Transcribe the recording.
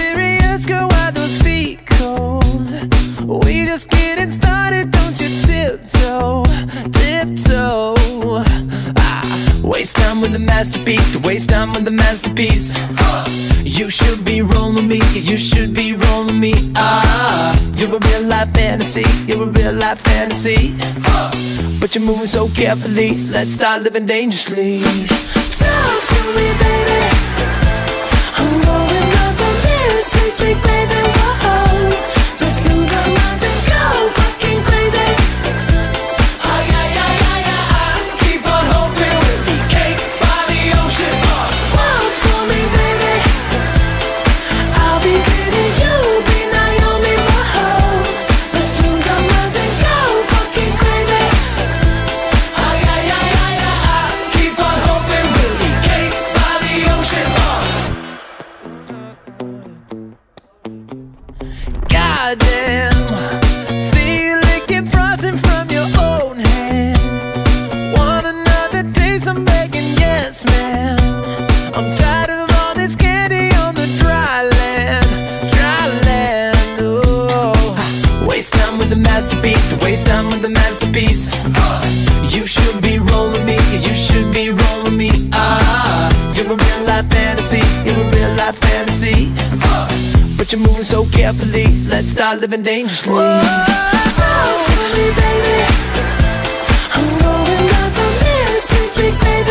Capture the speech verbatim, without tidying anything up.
experience, girl, why those feet cold? We just getting started, don't you tiptoe, tiptoe. Ah, waste time with the masterpiece, to waste time with the masterpiece. You should be rolling me, you should be rolling me. Ah, you're a real life fantasy, you're a real life fantasy. But you're moving so carefully, let's start living dangerously. Talk to me, baby. I'm rolling up on this sweet, sweet baby. Whoa, let's lose our minds and go fucking crazy. Oh yeah, yeah, yeah, yeah. I keep on hoping we'll be cake by the ocean. Whoa, for me, baby. I'll be giving you, be Naomi. Whoa, let's lose our minds and go fucking crazy. Oh yeah, yeah, yeah, yeah. I keep on hoping we'll be cake by the ocean. Goddamn, see you licking frosting from your own hands. Want another taste? I'm begging, yes, ma'am. I'm tired of all this candy on the dry land, dry land. Oh, waste time with the masterpiece, to waste time with the masterpiece. You should be rolling me, you should be rolling me. Ah, you're a real life fantasy, you're a real life fantasy. But you're moving so carefully, let's start living dangerously. Whoa. Talk to me, baby. I'm rolling up on this sweet, sweet baby.